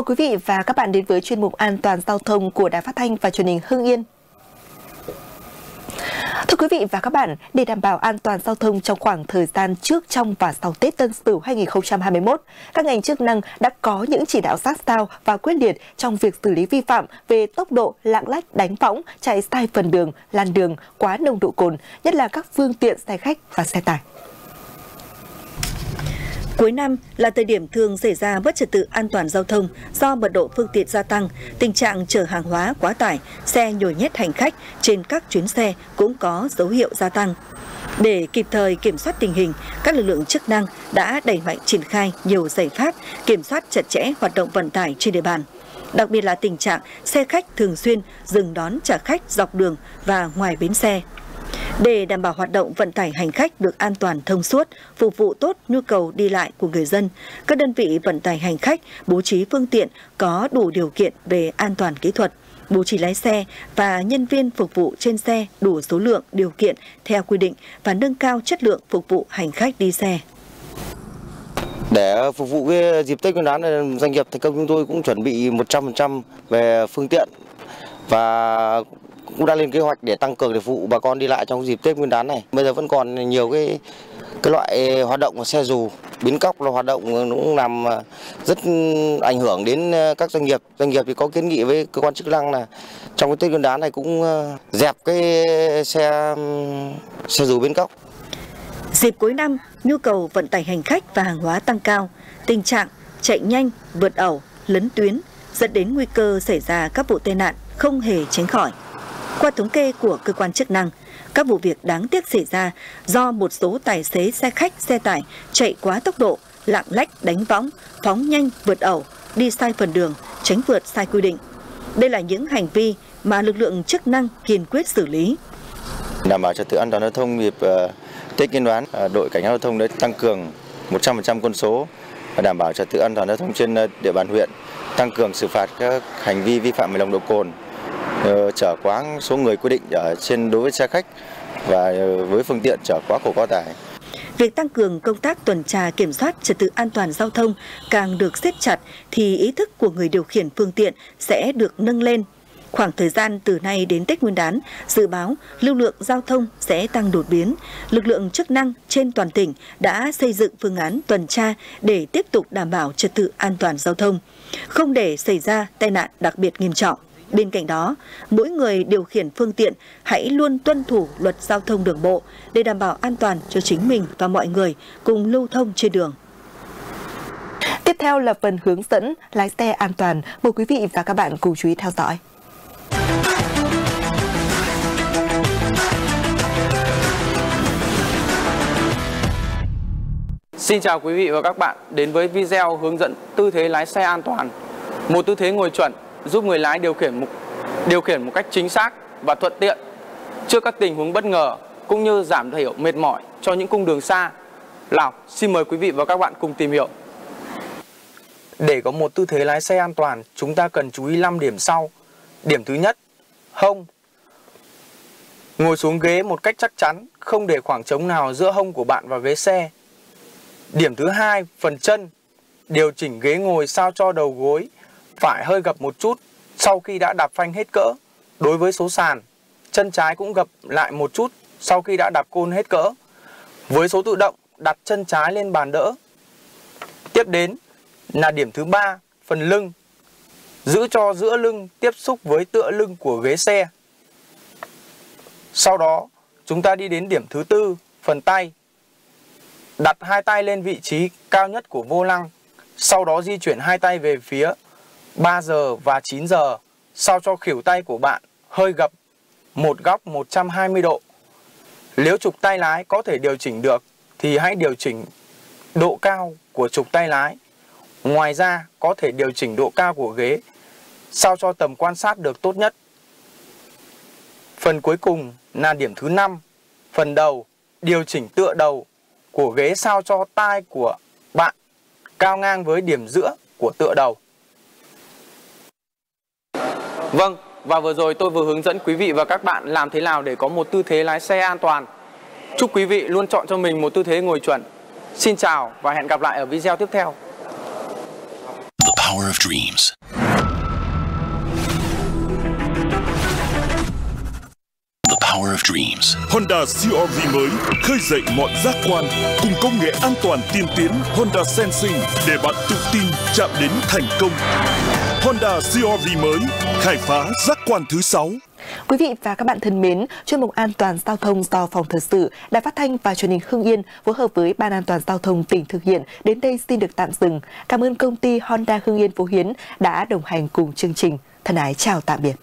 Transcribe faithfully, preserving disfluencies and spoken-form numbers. Mời quý vị và các bạn đến với chuyên mục An toàn giao thông của Đài Phát Thanh và truyền hình Hưng Yên. Thưa quý vị và các bạn, để đảm bảo an toàn giao thông trong khoảng thời gian trước, trong và sau Tết Tân Sửu hai nghìn không trăm hai mươi mốt, các ngành chức năng đã có những chỉ đạo sát sao và quyết liệt trong việc xử lý vi phạm về tốc độ, lạng lách, đánh võng, chạy sai phần đường, làn đường, quá nồng độ cồn, nhất là các phương tiện xe khách và xe tải. Cuối năm là thời điểm thường xảy ra bất trật tự an toàn giao thông do mật độ phương tiện gia tăng, tình trạng chở hàng hóa quá tải, xe nhồi nhét hành khách trên các chuyến xe cũng có dấu hiệu gia tăng. Để kịp thời kiểm soát tình hình, các lực lượng chức năng đã đẩy mạnh triển khai nhiều giải pháp kiểm soát chặt chẽ hoạt động vận tải trên địa bàn. Đặc biệt là tình trạng xe khách thường xuyên dừng đón trả khách dọc đường và ngoài bến xe. Để đảm bảo hoạt động vận tải hành khách được an toàn thông suốt, phục vụ tốt nhu cầu đi lại của người dân, các đơn vị vận tải hành khách bố trí phương tiện có đủ điều kiện về an toàn kỹ thuật, bố trí lái xe và nhân viên phục vụ trên xe đủ số lượng điều kiện theo quy định và nâng cao chất lượng phục vụ hành khách đi xe. Để phục vụ cái dịp Tết Nguyên đán, doanh nghiệp Thành Công chúng tôi cũng chuẩn bị một trăm phần trăm về phương tiện và cũng đã lên kế hoạch để tăng cường để phục vụ bà con đi lại trong dịp Tết Nguyên đán này. Bây giờ vẫn còn nhiều cái cái loại hoạt động xe dù, bến cóc là hoạt động cũng làm rất ảnh hưởng đến các doanh nghiệp. Doanh nghiệp thì có kiến nghị với cơ quan chức năng là trong cái Tết Nguyên đán này cũng dẹp cái xe xe dù bến cóc. Dịp cuối năm, nhu cầu vận tải hành khách và hàng hóa tăng cao, tình trạng chạy nhanh, vượt ẩu, lấn tuyến dẫn đến nguy cơ xảy ra các vụ tai nạn không hề tránh khỏi. Qua thống kê của cơ quan chức năng, các vụ việc đáng tiếc xảy ra do một số tài xế xe khách, xe tải chạy quá tốc độ, lạng lách, đánh võng, phóng nhanh, vượt ẩu, đi sai phần đường, tránh vượt sai quy định. Đây là những hành vi mà lực lượng chức năng kiên quyết xử lý. Đảm bảo trật tự an toàn giao thông dịp Tết Nguyên đán, đội cảnh sát giao thông đã tăng cường một trăm phần trăm quân số và đảm bảo trật tự an toàn giao thông trên địa bàn huyện, tăng cường xử phạt các hành vi vi phạm về nồng độ cồn, chở quá số người quy định ở trên đối với xe khách và với phương tiện chở quá khổ quá tải. Việc tăng cường công tác tuần tra kiểm soát trật tự an toàn giao thông càng được siết chặt thì ý thức của người điều khiển phương tiện sẽ được nâng lên. Khoảng thời gian từ nay đến Tết Nguyên đán, dự báo lưu lượng giao thông sẽ tăng đột biến. Lực lượng chức năng trên toàn tỉnh đã xây dựng phương án tuần tra để tiếp tục đảm bảo trật tự an toàn giao thông, không để xảy ra tai nạn đặc biệt nghiêm trọng. Bên cạnh đó, mỗi người điều khiển phương tiện hãy luôn tuân thủ luật giao thông đường bộ để đảm bảo an toàn cho chính mình và mọi người cùng lưu thông trên đường. Tiếp theo là phần hướng dẫn lái xe an toàn. Mời quý vị và các bạn cùng chú ý theo dõi. Xin chào quý vị và các bạn đến với video hướng dẫn tư thế lái xe an toàn. Một tư thế ngồi chuẩn giúp người lái điều khiển một, điều khiển một cách chính xác và thuận tiện trước các tình huống bất ngờ, cũng như giảm thiểu mệt mỏi cho những cung đường xa. Lào, xin mời quý vị và các bạn cùng tìm hiểu. Để có một tư thế lái xe an toàn, chúng ta cần chú ý năm điểm sau. Điểm thứ nhất, hông. Ngồi xuống ghế một cách chắc chắn, không để khoảng trống nào giữa hông của bạn và ghế xe. Điểm thứ hai, phần chân. Điều chỉnh ghế ngồi sao cho đầu gối phải hơi gập một chút sau khi đã đạp phanh hết cỡ đối với số sàn. Chân trái cũng gập lại một chút sau khi đã đạp côn hết cỡ. Với số tự động, đặt chân trái lên bàn đỡ. Tiếp đến là điểm thứ ba, phần lưng. Giữ cho giữa lưng tiếp xúc với tựa lưng của ghế xe. Sau đó, chúng ta đi đến điểm thứ tư, phần tay. Đặt hai tay lên vị trí cao nhất của vô lăng, sau đó di chuyển hai tay về phía ba giờ và chín giờ, sao cho khuỷu tay của bạn hơi gập một góc một trăm hai mươi độ. Nếu trục tay lái có thể điều chỉnh được thì hãy điều chỉnh độ cao của trục tay lái. Ngoài ra có thể điều chỉnh độ cao của ghế sao cho tầm quan sát được tốt nhất. Phần cuối cùng là điểm thứ năm, phần đầu. Điều chỉnh tựa đầu của ghế sao cho tai của bạn cao ngang với điểm giữa của tựa đầu. Vâng, và vừa rồi tôi vừa hướng dẫn quý vị và các bạn làm thế nào để có một tư thế lái xe an toàn. Chúc quý vị luôn chọn cho mình một tư thế ngồi chuẩn. Xin chào và hẹn gặp lại ở video tiếp theo. power of dreams. The power of dreams. Honda xê rờ-V mới khơi dậy mọi giác quan cùng công nghệ an toàn tiên tiến Honda Sensing để bạn tự tin chạm đến thành công. Honda xê rờ-V mới khai phá giác quan thứ sáu. Quý vị và các bạn thân mến, chuyên mục an toàn giao thông do phòng thời sự Đài Phát Thanh và Truyền hình Hưng Yên phối hợp với Ban An toàn giao thông tỉnh thực hiện đến đây xin được tạm dừng. Cảm ơn công ty Honda Hưng Yên Phú Hiến đã đồng hành cùng chương trình. Thân ái chào tạm biệt.